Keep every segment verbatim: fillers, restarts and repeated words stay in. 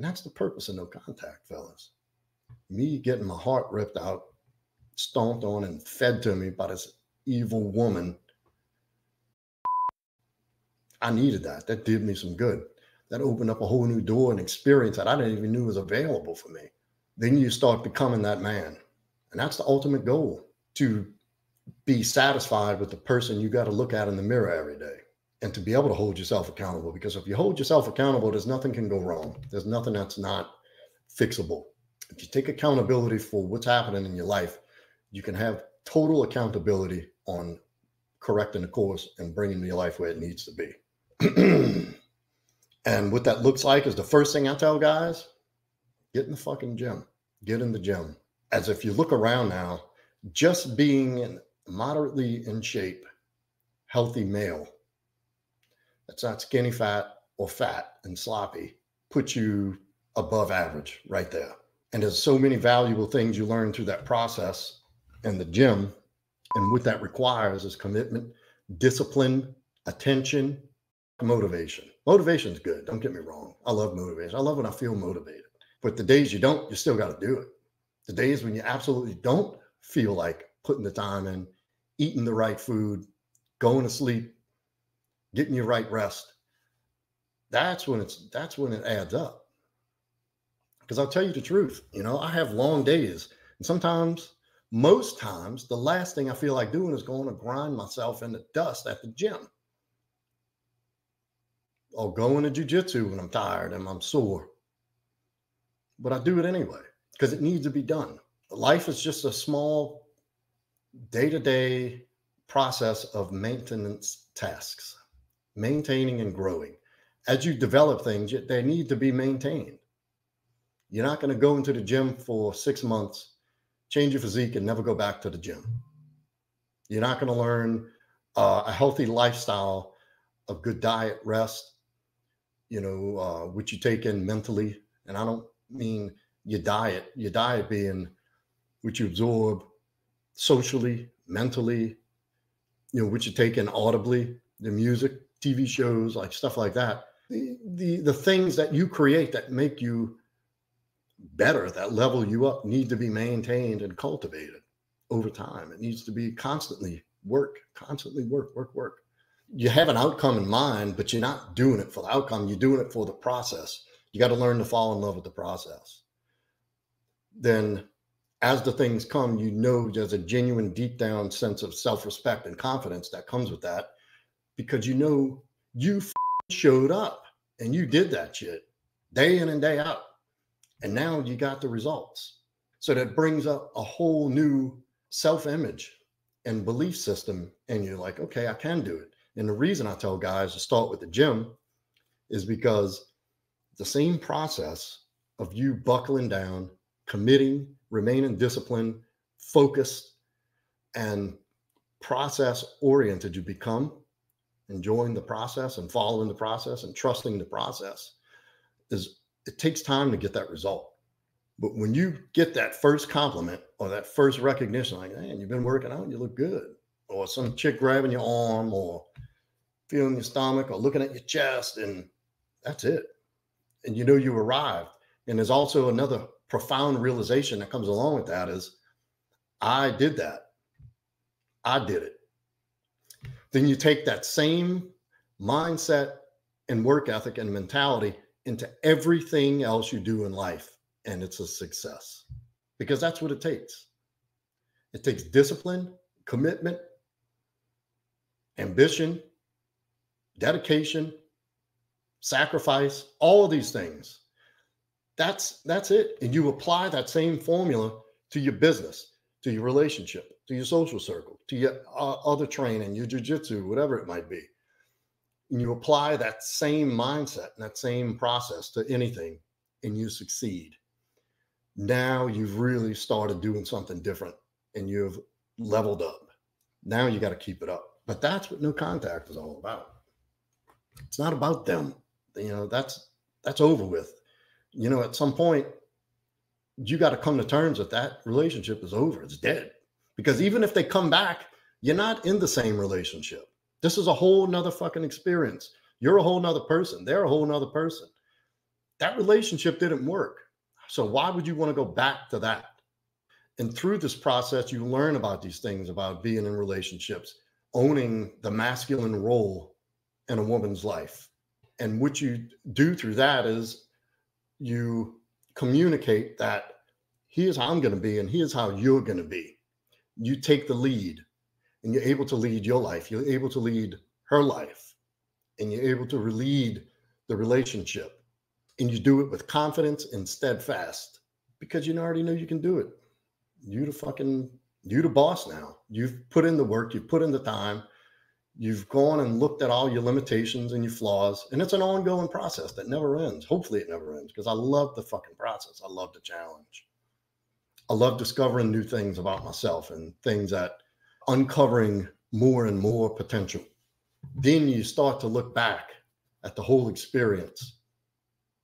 And that's the purpose of no contact, fellas. Me getting my heart ripped out, stomped on, and fed to me by this evil woman. I needed that. That did me some good. That opened up a whole new door and experience that I didn't even knew was available for me. Then you start becoming that man. And that's the ultimate goal, to be satisfied with the person you got to look at in the mirror every day and to be able to hold yourself accountable. Because if you hold yourself accountable, there's nothing can go wrong. There's nothing that's not fixable. If you take accountability for what's happening in your life, you can have total accountability on correcting the course and bringing your life where it needs to be. And what that looks like is the first thing I tell guys, get in the fucking gym, get in the gym. As if you look around now, just being moderately in shape, healthy male, that's not skinny fat or fat and sloppy, puts you above average right there. And there's so many valuable things you learn through that process in the gym. And what that requires is commitment, discipline, attention, motivation. Motivation's good. Don't get me wrong. I love motivation. I love when I feel motivated. But the days you don't, you still got to do it. The days when you absolutely don't feel like putting the time in, eating the right food, going to sleep, getting your right rest, that's when it's that's when it adds up. Because I'll tell you the truth, you know, I have long days, and sometimes, most times, the last thing I feel like doing is going to grind myself in the dust at the gym. Or going to jujitsu when I'm tired and I'm sore. But I do it anyway, because it needs to be done. Life is just a small day-to-day process of maintenance tasks, maintaining and growing. As you develop things, they need to be maintained. You're not going to go into the gym for six months, change your physique, and never go back to the gym. You're not going to learn uh, a healthy lifestyle, a good diet, rest, you know, uh, what you take in mentally. And I don't mean your diet, your diet being what you absorb socially, mentally, you know, what you take in audibly, the music, T V shows, like stuff like that. The, the, the things that you create that make you better, that level you up, need to be maintained and cultivated over time. It needs to be constantly work, constantly work, work, work. You have an outcome in mind, but you're not doing it for the outcome. You're doing it for the process. You got to learn to fall in love with the process. Then as the things come, you know, there's a genuine deep down sense of self-respect and confidence that comes with that, because you know you f- showed up and you did that shit day in and day out. And now you got the results. So that brings up a whole new self-image and belief system. And you're like, okay, I can do it. And the reason I tell guys to start with the gym is because the same process of you buckling down, committing, remaining disciplined, focused, and process-oriented, you become enjoying the process and following the process and trusting the process. Is it takes time to get that result. But when you get that first compliment or that first recognition, like, man, you've been working out, you look good, or some chick grabbing your arm or feeling your stomach or looking at your chest, and that's it. And you know you arrived. And there's also another profound realization that comes along with that is, I did that. I did it. Then you take that same mindset and work ethic and mentality into everything else you do in life, and it's a success, because that's what it takes. It takes discipline, commitment, ambition, dedication, sacrifice, all of these things. That's, that's it. And you apply that same formula to your business, to your relationship, to your social circle, to your uh, other training, your jiu-jitsu, whatever it might be. And you apply that same mindset and that same process to anything, and you succeed. Now you've really started doing something different, and you've leveled up. Now you got to keep it up. But that's what no contact is all about. It's not about them. You know, that's, that's over with. You know, at some point, you got to come to terms that that relationship is over. It's dead. Because even if they come back, you're not in the same relationship. This is a whole nother fucking experience. You're a whole nother person. They're a whole nother person. That relationship didn't work. So why would you want to go back to that? And through this process, you learn about these things, about being in relationships, owning the masculine role in a woman's life. And what you do through that is you communicate that here's how I'm going to be and here's how you're going to be. You take the lead and you're able to lead your life. You're able to lead her life and you're able to lead the relationship. And you do it with confidence and steadfast because you already know you can do it. You the fucking, you the boss now. You've put in the work, you've put in the time, you've gone and looked at all your limitations and your flaws. And it's an ongoing process that never ends. Hopefully it never ends because I love the fucking process. I love the challenge. I love discovering new things about myself and things that uncovering more and more potential. Then you start to look back at the whole experience,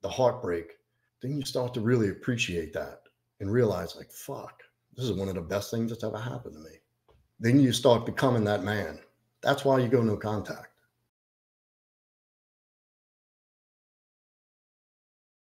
the heartbreak, then you start to really appreciate that and realize like, fuck, this is one of the best things that's ever happened to me. Then you start becoming that man. That's why you go no contact.